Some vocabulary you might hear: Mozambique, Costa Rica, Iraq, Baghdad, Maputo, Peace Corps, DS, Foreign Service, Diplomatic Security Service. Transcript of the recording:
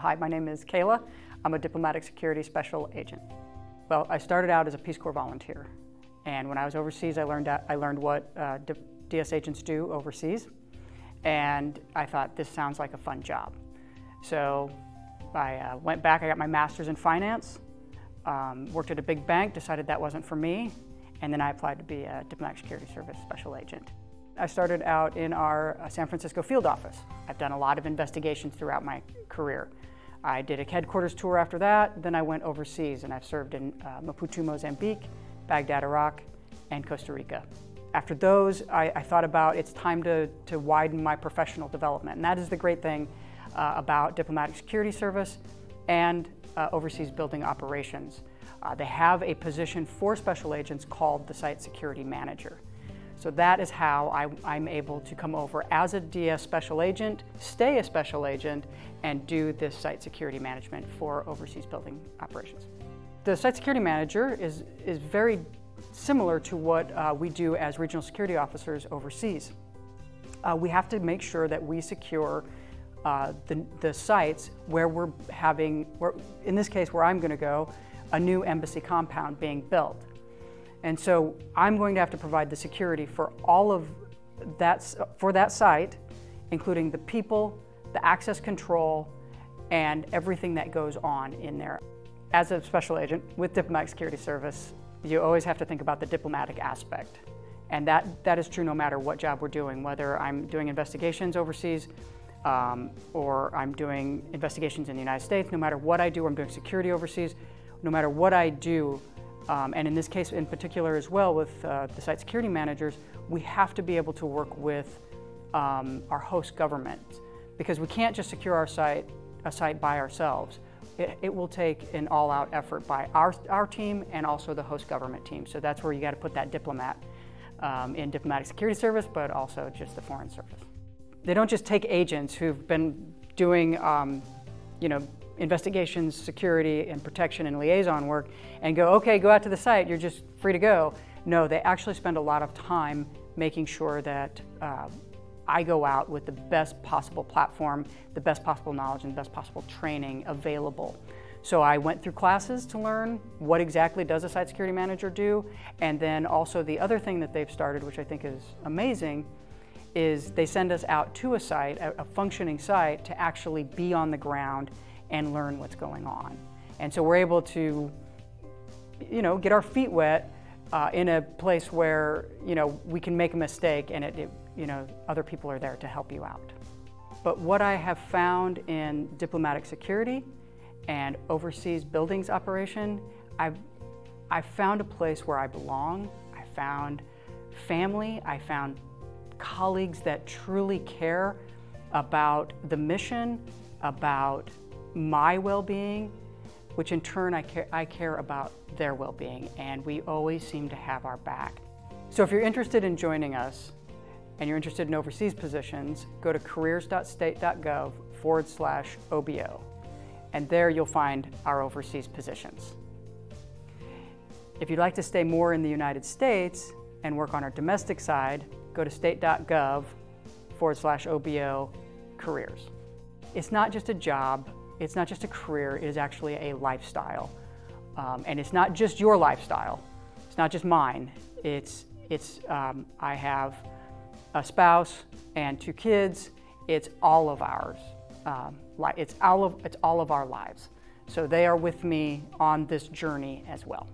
Hi, my name is Kayla. I'm a diplomatic security special agent. Well, I started out as a Peace Corps volunteer, and when I was overseas, I learned what DS agents do overseas, and I thought this sounds like a fun job. So I went back. I got my master's in finance, worked at a big bank, decided that wasn't for me, and then I applied to be a diplomatic security service special agent. I started out in our San Francisco field office. I've done a lot of investigations throughout my career. I did a headquarters tour after that, then I went overseas, and I've served in Maputo, Mozambique, Baghdad, Iraq, and Costa Rica. After those, I thought about it's time to widen my professional development, and that is the great thing about Diplomatic Security Service and overseas building operations. They have a position for special agents called the Site Security Manager. So that is how I'm able to come over as a DS special agent, stay a special agent, and do this site security management for overseas building operations. The site security manager is very similar to what we do as regional security officers overseas. We have to make sure that we secure the sites where we're having, in this case where I'm going to go, a new embassy compound being built. And so I'm going to have to provide the security for all of that, for that site, including the people, the access control, and everything that goes on in there. As a special agent with Diplomatic Security Service, you always have to think about the diplomatic aspect. And that is true no matter what job we're doing, whether I'm doing investigations overseas or I'm doing investigations in the United States. No matter what I do, I'm doing security overseas. No matter what I do, and in this case in particular as well with the site security managers, we have to be able to work with our host government, because we can't just secure our site, a site by ourselves. It will take an all-out effort by our team and also the host government team. So that's where you got to put that diplomat in Diplomatic Security Service, but also just the Foreign Service. They don't just take agents who've been doing investigations, security, and protection and liaison work and go, okay, go out to the site, you're just free to go. No, they actually spend a lot of time making sure that I go out with the best possible platform, the best possible knowledge, and the best possible training available. So I went through classes to learn what exactly does a site security manager do, and then also the other thing that they've started, which I think is amazing, is they send us out to a site, a functioning site, to actually be on the ground and learn what's going on. And so we're able to, get our feet wet in a place where, we can make a mistake and other people are there to help you out. But what I have found in diplomatic security and overseas buildings operation, I've found a place where I belong. I found family. I found colleagues that truly care about the mission, about my well-being, which in turn I care about their well-being, and we always seem to have our back. So if you're interested in joining us and you're interested in overseas positions, go to careers.state.gov/OBO, and there you'll find our overseas positions. If you'd like to stay more in the United States and work on our domestic side, go to state.gov/OBO/careers. It's not just a job. It's not just a career, it is actually a lifestyle. And it's not just your lifestyle, it's not just mine. I have a spouse and two kids. It's all of ours, it's all of our lives. So they are with me on this journey as well.